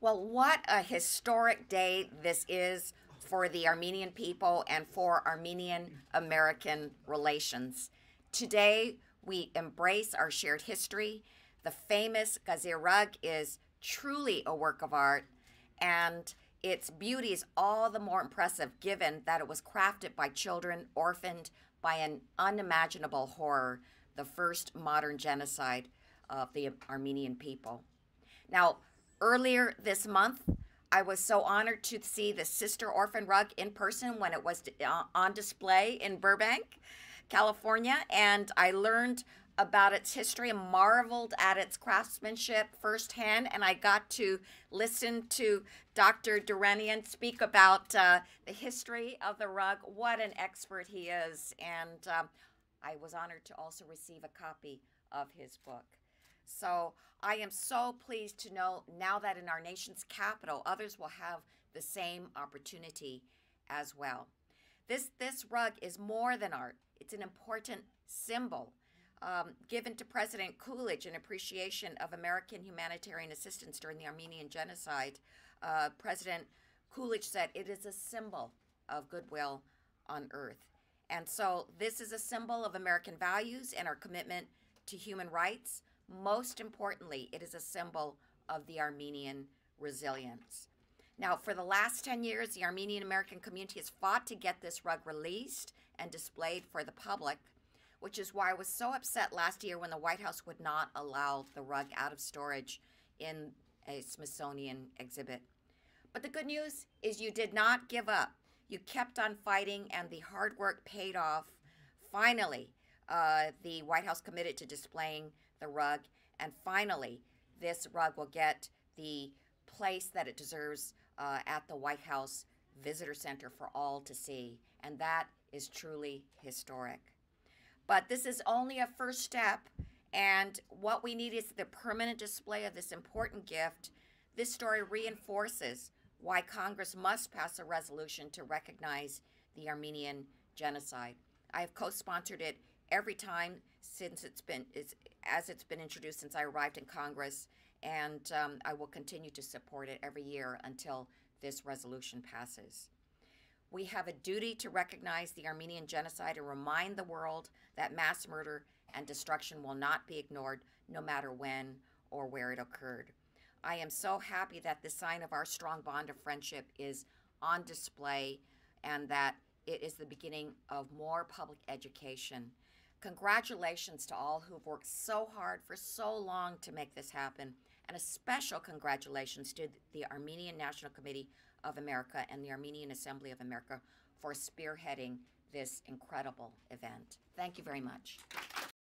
Well, what a historic day this is for the Armenian people and for Armenian-American relations. Today, we embrace our shared history. The famous Ghazi rug is truly a work of art, and its beauty is all the more impressive given that it was crafted by children orphaned by an unimaginable horror, the first modern genocide of the Armenian people. Now, earlier this month, I was so honored to see the sister orphan rug in person when it was on display in Burbank, California, and I learned about its history and marveled at its craftsmanship firsthand, and I got to listen to Dr. Duranian speak about the history of the rug. What an expert he is, and I was honored to also receive a copy of his book. So I am so pleased to know now that in our nation's capital, others will have the same opportunity as well. This rug is more than art. It's an important symbol given to President Coolidge in appreciation of American humanitarian assistance during the Armenian Genocide. President Coolidge said, "It is a symbol of goodwill on earth." And so this is a symbol of American values and our commitment to human rights. Most importantly, it is a symbol of the Armenian resilience. Now, for the last 10 years, the Armenian American community has fought to get this rug released and displayed for the public, which is why I was so upset last year when the White House would not allow the rug out of storage in a Smithsonian exhibit. But the good news is you did not give up. You kept on fighting, and the hard work paid off. Finally, the White House committed to displaying the rug, and finally, this rug will get the place that it deserves at the White House Visitor Center for all to see, and that is truly historic. But this is only a first step, and what we need is the permanent display of this important gift. This story reinforces why Congress must pass a resolution to recognize the Armenian Genocide. I have co-sponsored it every time since it's been introduced since I arrived in Congress, and I will continue to support it every year until this resolution passes. We have a duty to recognize the Armenian Genocide and remind the world that mass murder and destruction will not be ignored, no matter when or where it occurred. I am so happy that the sign of our strong bond of friendship is on display and that it is the beginning of more public education. Congratulations to all who have worked so hard for so long to make this happen, and a special congratulations to the Armenian National Committee of America and the Armenian Assembly of America for spearheading this incredible event. Thank you very much.